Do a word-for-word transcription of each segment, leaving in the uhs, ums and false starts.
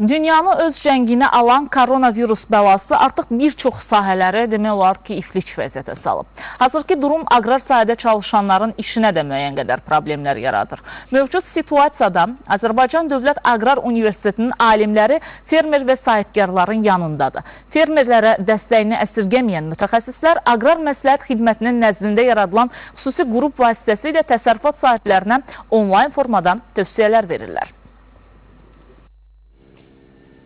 Dünyanı öz cənginə alan koronavirus bəlası artıq bir çox sahələrə demək olar ki, iflic vəziyyətə salıb. Hazır ki, durum aqrar sahədə çalışanların işinə də müəyyən qədər problemlər yaradır. Mövcud situasiyada Azərbaycan Dövlət Agrar Universitetinin alimləri fermer və sahibkarların yanındadır. Fermerlərə dəstəyini əsirgəməyən mütəxəssislər Aqrar Məsləhət Xidmətinin nəzdində yaradılan xüsusi qrup vasitəsilə təsərrüfat sahiblərinə onlayn formada tövsiyələr verirlər.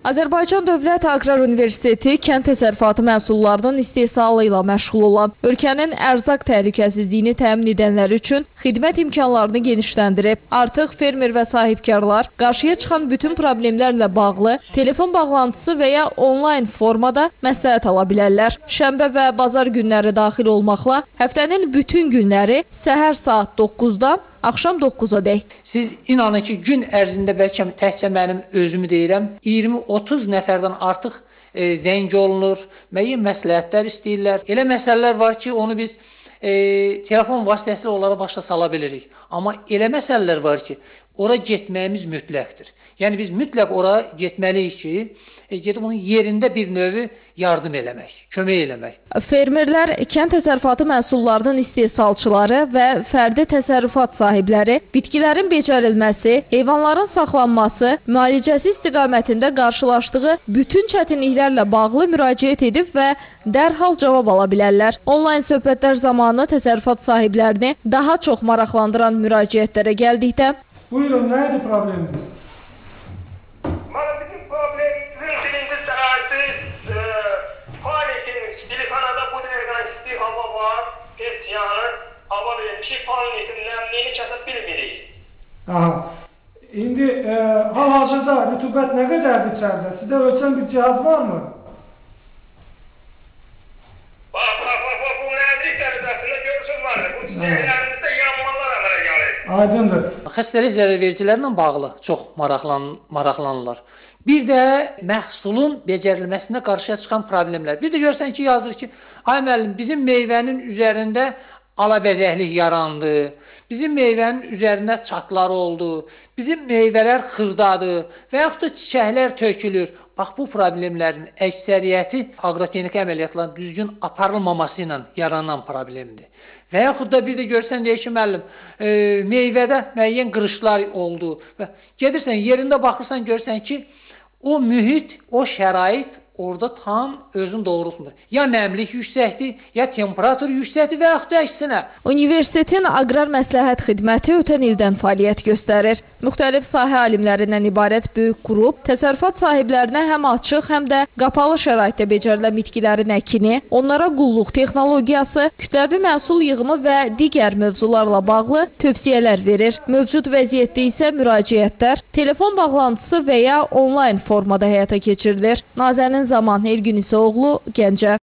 Azərbaycan Dövlət Agrar Universiteti kənd təsərrüfatı məhsullarının istehsalı ilə məşğul olan, ölkənin ərzaq təhlükəsizliyini təmin edənləri üçün xidmət imkanlarını genişləndirib. Artıq fermer və sahibkarlar qarşıya çıxan bütün problemlərlə bağlı telefon bağlantısı və ya onlayn formada məsləhət ala bilərlər. Şənbə və bazar günləri daxil olmaqla həftənin bütün günləri səhər saat doqquzdan Akşam doqquza dek. Siz inanın ki, gün ərzində bəlkə təkcə mənim özümü deyirəm, iyirmi otuz nəfərdən artıq e, zəng olunur, müəyyən məsləhətlər istəyirlər. Elə məsələlər var ki, onu biz e, telefon vasitəsilə onlara başa sala bilirik. Amma elə məsələlər var ki, ora getməyimiz mütləqdir. Yəni biz mütləq ora getməliyik ki, gedib onun yerində bir növü yardım eləmək, kömək eləmək. Fermerlər, kənd təsərrüfatı məhsullarının istehsalçıları və fərdi təsərrüfat sahibləri bitkilərin becərilməsi, heyvanların saxlanması, müalicəsi istiqamətində qarşılaşdığı bütün çətinliklərlə bağlı müraciət edib və dərhal cavab ala bilərlər. Onlayn söhbətlər zamanı təsərrüfat sahiblərini daha çox maraqlandıran müraciətlərə gəldikdə buyurun, neydi probleminiz? Bizim problemimizin birinci sebebi e, faaliyetinin istilihanada bu dergana istihava var, et yanır, hava verir, ki faaliyetinin nemliyini kesip bilmirik. Aha. İndi e, hal-hazırda rütubet ne kadardır içeride? Sizde ölçen bir cihaz var mı? Bak bak bak, bak bu nemlilik derecesinde görürsün var. Bu çiçeklerimizde yanmalar əmələ gəlir. Aydındır. Xəstəlik zərərvericilərlə bağlı çox maraqlan, maraqlanırlar. Bir də məhsulun becərilməsində qarşıya çıxan problemlər. Bir də görsən ki, yazır ki, ay müəllim, bizim meyvənin üzərində alabəzəklik yarandı, bizim meyvənin üzərində çatlar oldu, bizim meyvələr xırdadı və yaxud da çiçəklər tökülür. Bax, bu problemlərin əksəriyyəti aqrotexnika əməliyyatlarının düzgün aparılmaması ilə yaranan problemdir. Və yaxud da bir də görsən, deyək ki, müəllim, e, meyvədə müəyyən qırışlar oldu. Və gedirsən, yerində baxırsan, görsən ki, o mühit, o şərait orada tam özünü doğrultmur. Ya nəmlik yüksəkdir, ya temperatur yüksəkdir və yaxud da əksinə. Universitetin Aqrar Məsləhət Xidməti ötən ildən fəaliyyət göstərir. Müxtəlif sahə alimlərindən ibarət böyük qrup təsərrüfat sahiblərinə həm açıq, həm də qapalı şəraitdə becərilən bitkilərin əkini, onlara qulluq texnologiyası, kütləvi məhsul yığımı və digər mövzularla bağlı tövsiyələr verir. Mövcud vəziyyətdə isə müraciətlər telefon bağlantısı və ya onlayn formada həyata keçirilir. Nazənin Zaman Elgün İsoğlu, Gence.